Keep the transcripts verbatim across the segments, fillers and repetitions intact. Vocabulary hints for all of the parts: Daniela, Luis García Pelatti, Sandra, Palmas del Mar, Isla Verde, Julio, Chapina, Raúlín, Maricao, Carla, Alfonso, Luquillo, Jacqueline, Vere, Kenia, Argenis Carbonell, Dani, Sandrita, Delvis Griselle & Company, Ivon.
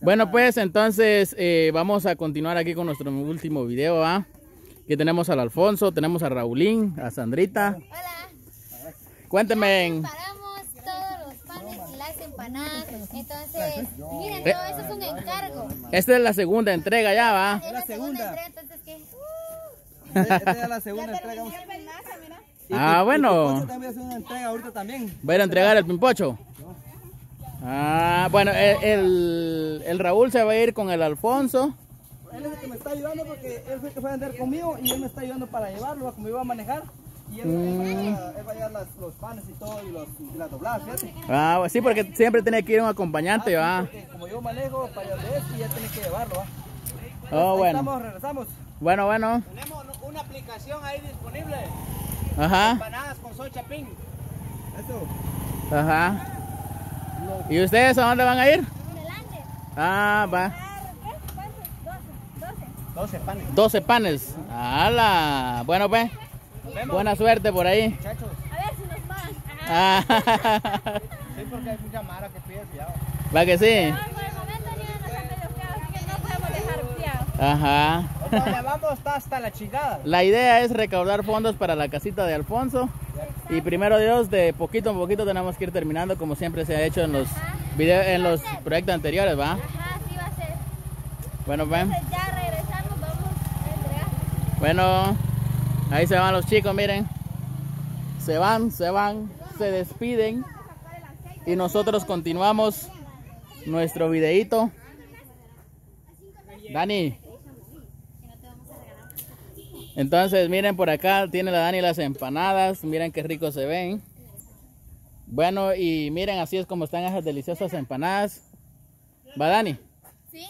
Bueno, pues entonces eh, vamos a continuar aquí con nuestro último video, ¿va? Aquí tenemos al Alfonso, tenemos a Raúlín, a Sandrita. Hola. Cuéntenme. Entonces, miren, todo eso es un encargo. Esta es la segunda entrega ya, ¿va? Es la segunda entrega, entonces, ¿qué? Esta es la segunda entrega. Ah, bueno. ¿Va a ir a entregar el pimpocho? Ah, bueno, el, el, el Raúl se va a ir con el Alfonso. Él es el que me está ayudando porque él fue el que fue a andar conmigo y él me está ayudando para llevarlo, como iba a manejar. Y él, mm. él va a llevar las, los panes y todo, y, los, y las dobladas, fíjate. Ah, sí, porque siempre tiene que ir un acompañante, ah, ¿va? Sí, como yo manejo para el de este, ya tiene que llevarlo, ¿va? Oh, ahí bueno. Estamos, regresamos. Bueno, bueno. Tenemos una aplicación ahí disponible. Ajá. Empanadas con soy chapín. Eso. Ajá. ¿Y ustedes a dónde van a ir? Adelante. Ah, va. doce panes. doce panes. ¡Hala! Bueno, pues. Buena suerte por ahí. Muchachos. A ver si nos van. Ah. Sí, porque hay mucha mara que pide fiado. ¿Va que sí? Pero por el momento ni nos han pedido fiado, así que no podemos dejar fiado. Ajá. Opa, vamos hasta la chingada. La idea es recaudar fondos para la casita de Alfonso. Y primero Dios, de poquito en poquito tenemos que ir terminando, como siempre se ha hecho en los videos, en los proyectos anteriores, ¿va? Ajá, sí va a ser. Bueno, pues. Entonces ya regresamos, vamos a entregar. Bueno, ahí se van los chicos, miren. Se van, se van, se despiden. Y nosotros continuamos nuestro videíto. Dani. Entonces, miren por acá, tiene la Dani las empanadas, miren qué rico se ven. Bueno, y miren, así es como están esas deliciosas empanadas. ¿Va, Dani? Sí.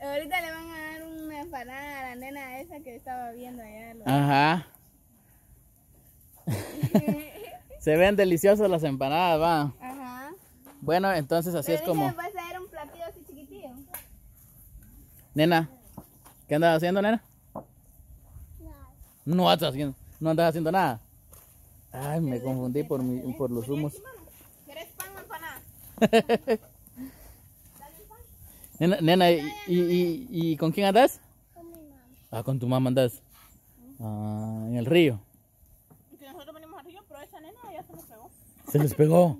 Ahorita le van a dar una empanada a la nena esa que estaba viendo allá. Ajá. Se ven deliciosas las empanadas, va. Ajá. Bueno, entonces así es como... ¿Me vas a dar un platillo así chiquitillo? Nena. ¿Qué andas haciendo, nena? No. No andas haciendo, no andas haciendo nada. Ay, me confundí por, mi, por los humos. ¿Quieres pan o empanada? Nena, nena y, y, y, y ¿con quién andas? Con mi mamá. Ah, con tu mamá andas. Ah, en el río. Que nosotros venimos al río, pero esa nena ya se les pegó. ¿Se les pegó?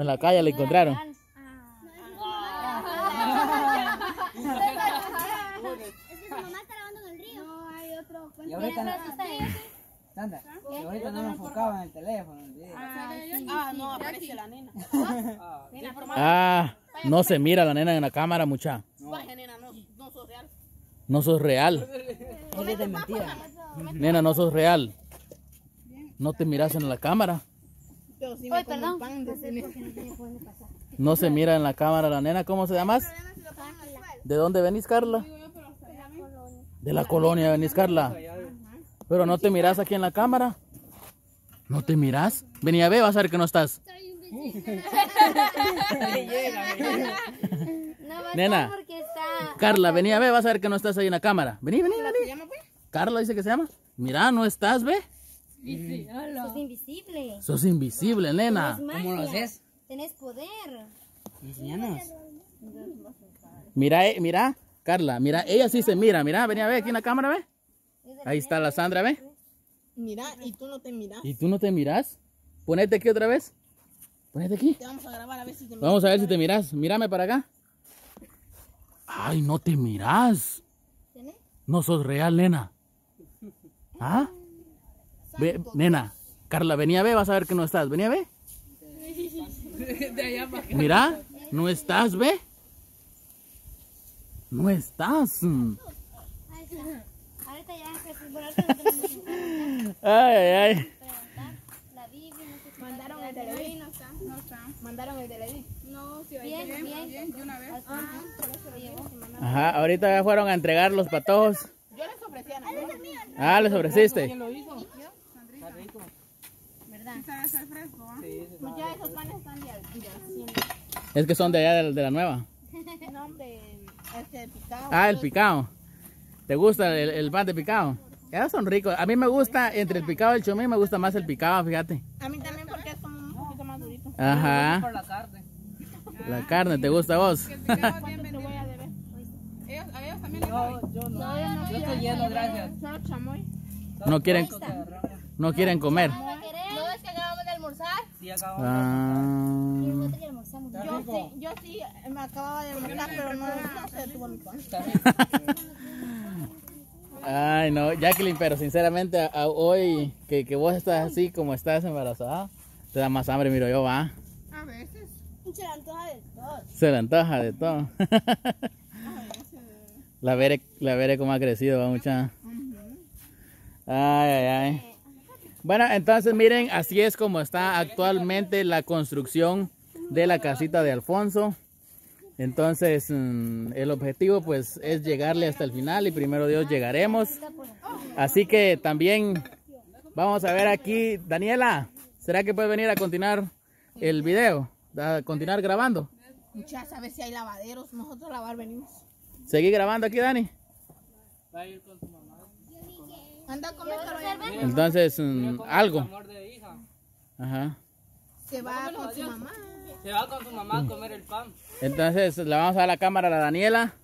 En la calle la encontraron. Y ahorita no, Sandra, y ahorita no me enfocaba en el teléfono. Ah, no, aparece la nena. Ah, no se mira la nena en la cámara, mucha. Nena, no sos real. No sos real. Es de mentira. Nena, no sos real. No te miras en la cámara. Ay, perdón. No se mira en la cámara la nena. ¿Cómo se llamas? ¿De dónde venís, Carla? De la colonia venís, Carla. Pero no te mirás aquí en la cámara. ¿No te mirás? Vení a ver, vas a ver que no estás. Nena, Carla, vení a ver, vas a ver que no estás ahí en la cámara. Vení, vení, vení. Carla dice que se llama. Mirá, no estás, ve. Sos invisible. Sos invisible, nena. ¿Cómo lo haces? Tenés poder. Enseñanos. Mira, mira. Carla, mira, ella sí se mira, mira, vení a ver aquí en la cámara, ve. Ahí está la Sandra, ve. Mira, y tú no te miras. ¿Y tú no te miras? Ponete aquí otra vez. Ponete aquí. Te vamos a grabar a ver si te miras. Vamos a ver si te miras. Mírame para acá. Ay, no te miras. No sos real, nena. ¿Ah? Ve, nena, Carla, vení a ver, vas a ver que no estás. Vení a ver. Mira, no estás, ve. No estás. Ahorita ya ay, ay. Mandaron el televis. No está, no está. Mandaron el televis. No, si bien, bien. De una vez. Ajá, ahorita ya fueron a entregar los patojos. Yo les ofrecí a la ah, les ofreciste. ¿Quién lo hizo? Sandrita. ¿Verdad? ¿Sabes el fresco? Sí, ya esos panes están de alcina. Es que son de allá de la nueva. No, hombre. Este, el picado. Ah, el picado. ¿Te gusta el, el pan de picado? Ya son ricos. A mí me gusta, entre el picado y el chomín, me gusta más el picado, fíjate. A mí también porque es como un poquito más durito. Ajá. Por la tarde. La carne, ¿te gusta a vos? Que tengamos bien vendido. Ellos, a ellos también les doy. Yo, yo no. No, yo no. Yo estoy lleno, gracias. Solo chamoy. No quieren, no quieren comer. No, es que acabamos de almorzar. Sí, acabamos de almorzar. Ah. Yo sí, yo sí me acababa de almorzar, pero no, no se detuvo mi pan. Ay, no, Jacqueline, pero sinceramente a, a hoy que, que vos estás así como estás embarazada, te da más hambre, miro yo, va. A veces. Se la antoja de todo. Se la antoja de todo. La Vere, la Vere como ha crecido, va, mucha. Ay, ay, ay. Bueno, entonces miren, así es como está actualmente la construcción de la casita de Alfonso. Entonces el objetivo pues es llegarle hasta el final y primero Dios llegaremos. Así que también vamos a ver aquí. Daniela, ¿será que puede venir a continuar el video? A continuar grabando. Muchas, a ver si hay lavaderos, nosotros a lavar venimos. ¿Seguí grabando aquí, Dani? Va a ir con tu mamá. Anda, entonces algo. Ajá. Se va con su mamá. Se va con su mamá a comer el pan. Entonces le vamos a dar la cámara a la Daniela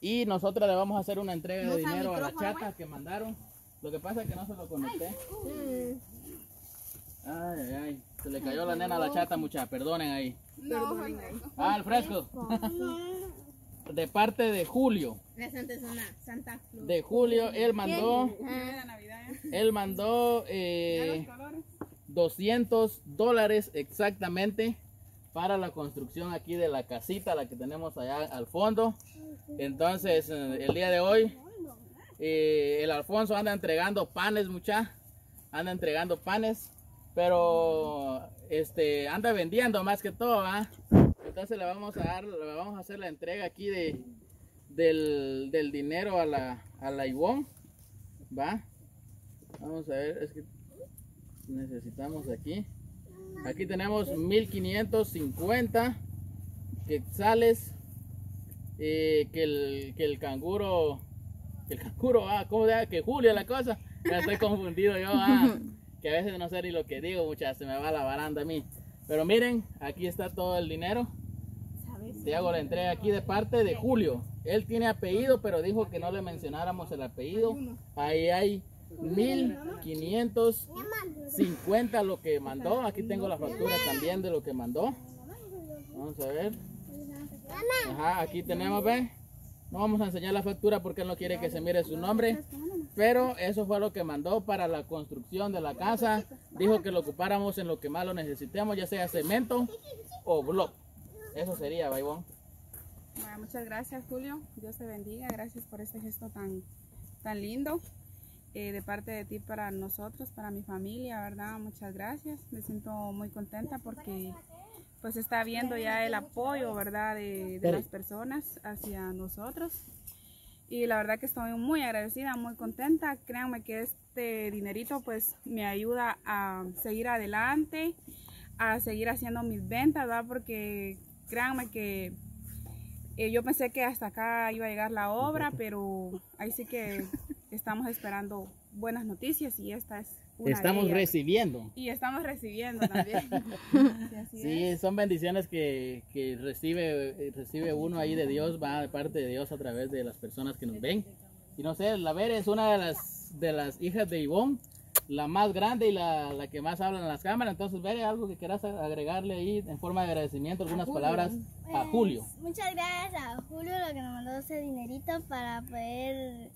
y nosotros le vamos a hacer una entrega de dinero a la chata que mandaron. Lo que pasa es que no se lo conecté. Ay, ay, ay. Se le cayó la nena a la chata, mucha. Perdonen ahí. No, ah, el fresco. De parte de Julio. De Julio, él mandó. Él mandó eh, doscientos dólares exactamente para la construcción aquí de la casita, la que tenemos allá al fondo. Entonces, el día de hoy, eh, el Alfonso anda entregando panes, mucha. Anda entregando panes, pero este anda vendiendo más que todo, ¿ah? ¿eh? Entonces le vamos a dar, le vamos a hacer la entrega aquí de, del, del dinero a la, a la Ivon, ¿va? Vamos a ver, es que necesitamos aquí. Aquí tenemos mil quinientos cincuenta quetzales, eh, que, el, que el canguro, que el canguro, ah, ¿cómo se llama? Que Julio la cosa, ya estoy confundido yo, ah, que a veces no sé ni lo que digo, muchachos, se me va la baranda a mí. Pero miren, aquí está todo el dinero. Te hago la entrega aquí de parte de Julio. Él tiene apellido, pero dijo que no le mencionáramos el apellido. Ahí hay mil quinientos cincuenta lo que mandó. Aquí tengo la factura también de lo que mandó. Vamos a ver. Ajá, aquí tenemos, ¿ven? No vamos a enseñar la factura porque él no quiere que se mire su nombre. Pero eso fue lo que mandó para la construcción de la casa. Dijo que lo ocupáramos en lo que más lo necesitemos, ya sea cemento o block. Eso sería, Baibón. Bueno, muchas gracias, Julio. Dios te bendiga. Gracias por este gesto tan, tan lindo. Eh, de parte de ti para nosotros, para mi familia, ¿verdad? Muchas gracias. Me siento muy contenta porque pues está viendo ya el apoyo, ¿verdad? De, de las personas hacia nosotros. Y la verdad que estoy muy agradecida, muy contenta. Créanme que este dinerito pues me ayuda a seguir adelante, a seguir haciendo mis ventas, ¿verdad? Porque créanme que eh, yo pensé que hasta acá iba a llegar la obra, pero ahí sí que estamos esperando buenas noticias y esta es una estamos de ellas. Recibiendo. Y estamos recibiendo también. Sí, así sí es. Son bendiciones que, que recibe, recibe uno ahí de Dios, va de parte de Dios a través de las personas que nos ven. Y no sé, la Vera es una de las, de las hijas de Ivonne, la más grande y la, la que más habla en las cámaras. Entonces, Vera, algo que quieras agregarle ahí en forma de agradecimiento, algunas a palabras a Julio. Pues, muchas gracias a Julio, lo que nos mandó ese dinerito para poder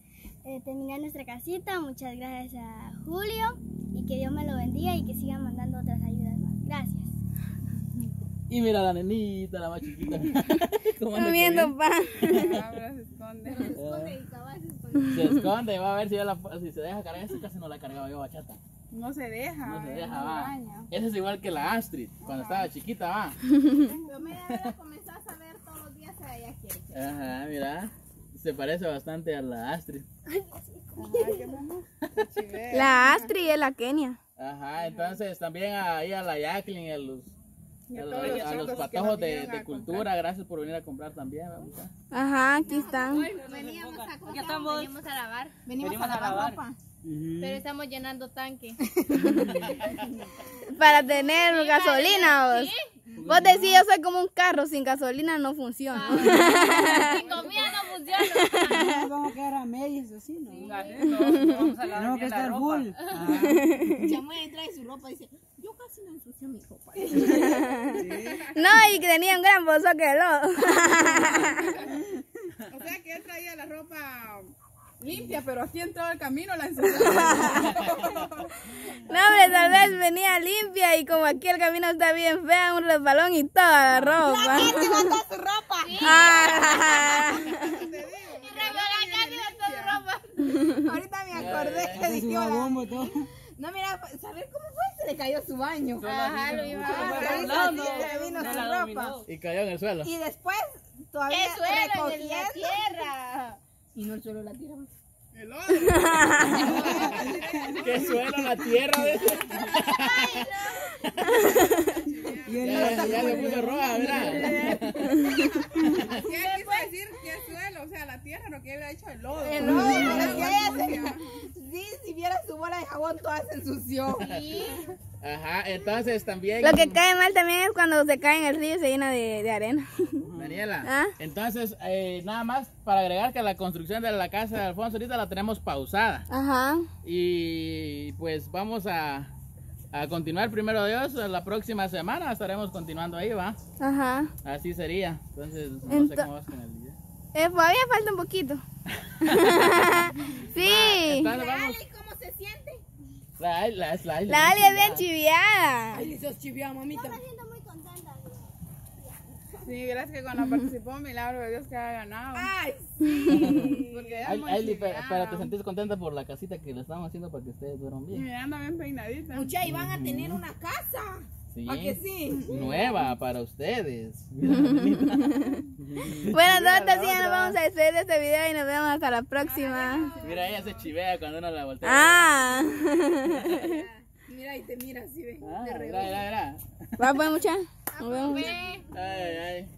Eh, terminar nuestra casita. Muchas gracias a Julio y que Dios me lo bendiga y que siga mandando otras ayudas más. Gracias. Y mira la nenita, la más chiquita. Comiendo pan. Se esconde. Se esconde y cabal se esconde. Se esconde, va a ver si, la, si se deja cargar. Esa casi no la cargaba yo, bachata. No se deja. No se deja, no va. Daña. Esa es igual que la Astrid, cuando ajá, estaba chiquita, va. Yo me la comenzás a ver todos los días a ella quiere. Ajá, mira. Se parece bastante a la Astrid. La Astrid es la Kenia. Ajá, entonces también ahí a la Jacqueline, a los, a los, a los patojos de, de cultura. Gracias por venir a comprar también. Ajá, aquí están. Veníamos a comprar, venimos a lavar. Venimos a lavar ropa. Pero estamos llenando tanque. Para tener gasolina. ¿Sí? Vos decís, yo soy como un carro, sin gasolina no funciona. Ah, sin comida no funciona. No vamos a quedar a medias, así, ¿no? Sí, no, vamos a lavar bien la ropa. Ya me trae su ropa y dice, yo casi no ensucio mi ropa. No, y tenía un gran bolso que lo. O sea que él traía la ropa limpia, pero aquí en todo el camino la ensució. No, hombre, tal vez venía limpia y como aquí el camino está bien fea, un resbalón y toda la ropa. La gente botó su ropa. Sí. Ah. Te digo, y resbaló, casi botó su ropa. Ahorita me acordé que dije, no, mira, ¿sabes cómo fue? Se le cayó su baño. Ajá, lo iba a se vino su ropa. Y cayó en el suelo. Y después todavía recogiendo. En la tierra. Y no el suelo la tierra. El otro. Que suelo la tierra. Ay, no. Ya, ya le puso roja, ¿verdad? ¿Qué quiso decir? ¿Qué suelo? O sea, la tierra, no que había hecho el lodo. El lodo. Sí, si viera su bola de jabón, toda se ensució. Sí. Ajá, entonces también... Lo que cae mal también es cuando se cae en el río y se llena de, de arena. Daniela, ¿ah? Entonces eh, nada más para agregar que la construcción de la casa de Alfonso ahorita la tenemos pausada. Ajá. Y pues vamos a, a continuar, primero Dios, la próxima semana estaremos continuando ahí, ¿va? Ajá. Así sería, entonces no Ento sé cómo vas con el video. Eh, todavía falta un poquito. Sí. Va, vamos. ¿Cómo se siente? La Ali la, la, la, la, la es bien chiviada. Ali sos chiviada, mamita. Yo me siento muy contenta. Sí, gracias que cuando participó, milagro de Dios que ha ganado. ¡Ay, sí! Porque es muy Ali, pero, pero te sentís contenta por la casita que le estamos haciendo para que ustedes duerman bien. Y anda bien peinadita. Mucha, y van a tener una casa. Sí. ¿A que sí? Nueva para ustedes. Bueno, nosotros sí ya nos vamos a despedir de este video y nos vemos hasta la próxima. Mira, ella se chivea cuando uno la voltea. Ah. Mira, y te mira así, ve. Ah, te mira, mira, mira. Va, pues, mucha. Nos vemos. Ay, ay.